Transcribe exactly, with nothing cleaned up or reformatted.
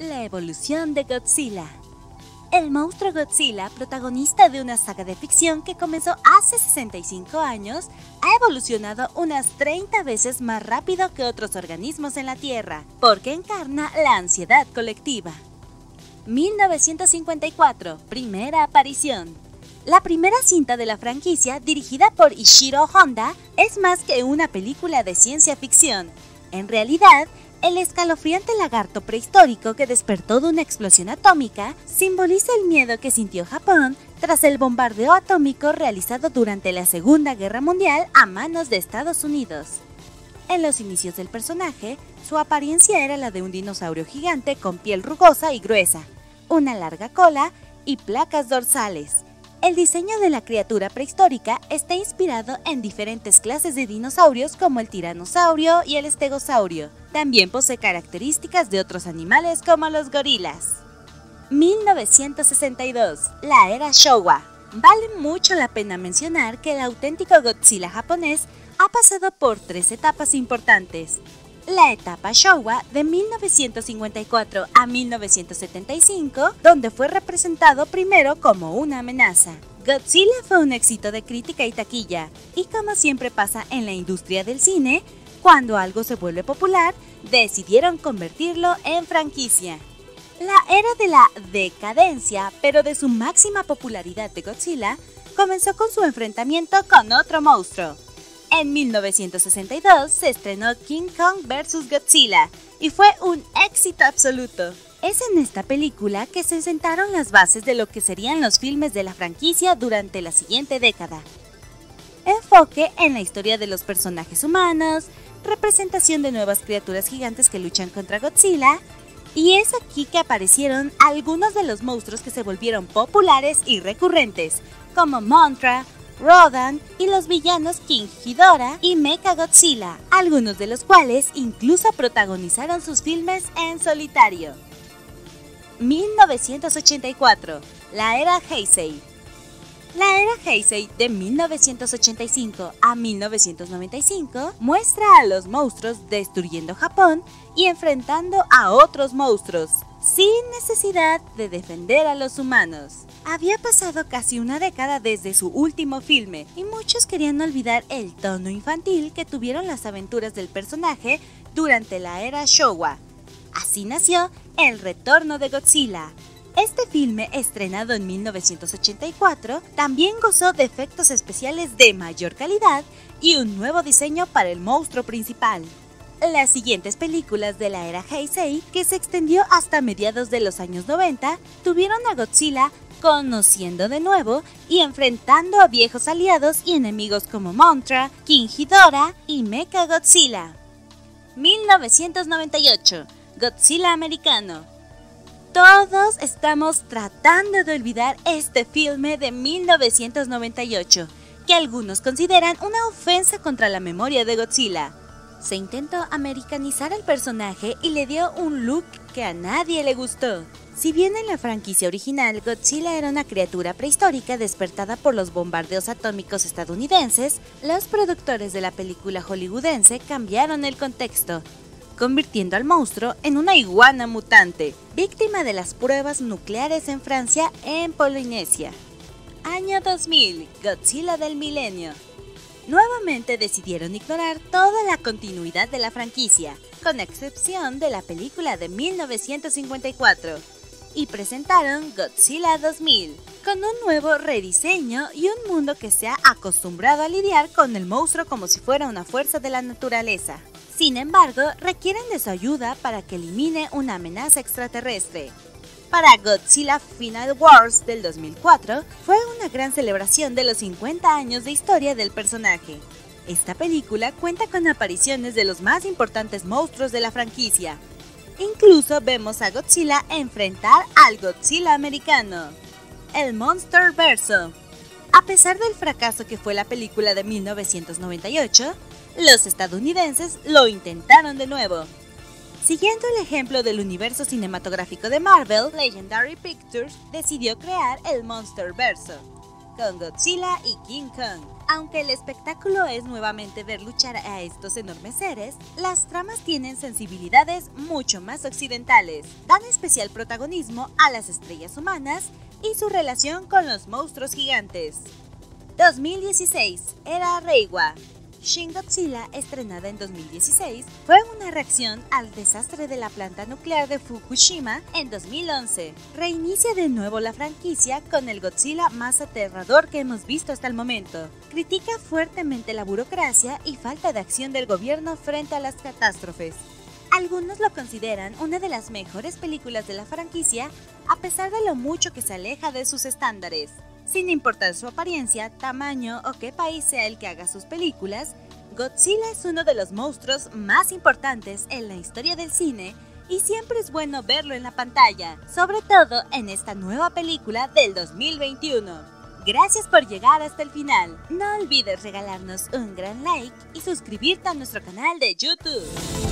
La evolución de Godzilla. El monstruo Godzilla, protagonista de una saga de ficción que comenzó hace sesenta y cinco años, ha evolucionado unas treinta veces más rápido que otros organismos en la Tierra, porque encarna la ansiedad colectiva. mil novecientos cincuenta y cuatro, primera aparición. La primera cinta de la franquicia, dirigida por Ishiro Honda, es más que una película de ciencia ficción. En realidad, el escalofriante lagarto prehistórico que despertó de una explosión atómica simboliza el miedo que sintió Japón tras el bombardeo atómico realizado durante la Segunda Guerra Mundial a manos de Estados Unidos. En los inicios del personaje, su apariencia era la de un dinosaurio gigante con piel rugosa y gruesa, una larga cola y placas dorsales. El diseño de la criatura prehistórica está inspirado en diferentes clases de dinosaurios como el tiranosaurio y el estegosaurio. También posee características de otros animales como los gorilas. mil novecientos sesenta y dos. La era Showa. Vale mucho la pena mencionar que el auténtico Godzilla japonés ha pasado por tres etapas importantes. La etapa Showa de mil novecientos cincuenta y cuatro a mil novecientos setenta y cinco, donde fue representado primero como una amenaza. Godzilla fue un éxito de crítica y taquilla, y como siempre pasa en la industria del cine, cuando algo se vuelve popular, decidieron convertirlo en franquicia. La era de la decadencia, pero de su máxima popularidad de Godzilla, comenzó con su enfrentamiento con otro monstruo. En mil novecientos sesenta y dos se estrenó King Kong versus. Godzilla y fue un éxito absoluto. Es en esta película que se sentaron las bases de lo que serían los filmes de la franquicia durante la siguiente década. Enfoque en la historia de los personajes humanos, representación de nuevas criaturas gigantes que luchan contra Godzilla, y es aquí que aparecieron algunos de los monstruos que se volvieron populares y recurrentes, como Mothra, Rodan y los villanos King Ghidorah y Mechagodzilla, algunos de los cuales incluso protagonizaron sus filmes en solitario. mil novecientos ochenta y cuatro. La era Heisei. La era Heisei de mil novecientos ochenta y cinco a mil novecientos noventa y cinco muestra a los monstruos destruyendo Japón y enfrentando a otros monstruos, sin necesidad de defender a los humanos. Había pasado casi una década desde su último filme y muchos querían olvidar el tono infantil que tuvieron las aventuras del personaje durante la era Showa. Así nació El retorno de Godzilla. Este filme, estrenado en mil novecientos ochenta y cuatro, también gozó de efectos especiales de mayor calidad y un nuevo diseño para el monstruo principal. Las siguientes películas de la era Heisei, que se extendió hasta mediados de los años noventa, tuvieron a Godzilla conociendo de nuevo y enfrentando a viejos aliados y enemigos como Mothra, King Ghidorah y Mechagodzilla. mil novecientos noventa y ocho. Godzilla Americano. Todos estamos tratando de olvidar este filme de mil novecientos noventa y ocho, que algunos consideran una ofensa contra la memoria de Godzilla. Se intentó americanizar al personaje y le dio un look que a nadie le gustó. Si bien en la franquicia original Godzilla era una criatura prehistórica despertada por los bombardeos atómicos estadounidenses, los productores de la película hollywoodense cambiaron el contexto, convirtiendo al monstruo en una iguana mutante, víctima de las pruebas nucleares en Francia en Polinesia. Año dos mil, Godzilla del milenio. Nuevamente decidieron ignorar toda la continuidad de la franquicia, con excepción de la película de mil novecientos cincuenta y cuatro, y presentaron Godzilla dos mil, con un nuevo rediseño y un mundo que se ha acostumbrado a lidiar con el monstruo como si fuera una fuerza de la naturaleza. Sin embargo, requieren de su ayuda para que elimine una amenaza extraterrestre. Para Godzilla Final Wars del dos mil cuatro, fue una gran celebración de los cincuenta años de historia del personaje. Esta película cuenta con apariciones de los más importantes monstruos de la franquicia. Incluso vemos a Godzilla enfrentar al Godzilla americano. El MonsterVerse. A pesar del fracaso que fue la película de mil novecientos noventa y ocho, los estadounidenses lo intentaron de nuevo. Siguiendo el ejemplo del universo cinematográfico de Marvel, Legendary Pictures decidió crear el MonsterVerse. con Godzilla y King Kong. Aunque el espectáculo es nuevamente ver luchar a estos enormes seres, las tramas tienen sensibilidades mucho más occidentales. Dan especial protagonismo a las estrellas humanas y su relación con los monstruos gigantes. dos mil dieciséis, era Reiwa. Shin Godzilla, estrenada en dos mil dieciséis, fue una reacción al desastre de la planta nuclear de Fukushima en dos mil once. Reinicia de nuevo la franquicia con el Godzilla más aterrador que hemos visto hasta el momento. Critica fuertemente la burocracia y falta de acción del gobierno frente a las catástrofes. Algunos lo consideran una de las mejores películas de la franquicia, a pesar de lo mucho que se aleja de sus estándares. Sin importar su apariencia, tamaño o qué país sea el que haga sus películas, Godzilla es uno de los monstruos más importantes en la historia del cine y siempre es bueno verlo en la pantalla, sobre todo en esta nueva película del dos mil veintiuno. Gracias por llegar hasta el final. No olvides regalarnos un gran like y suscribirte a nuestro canal de YouTube.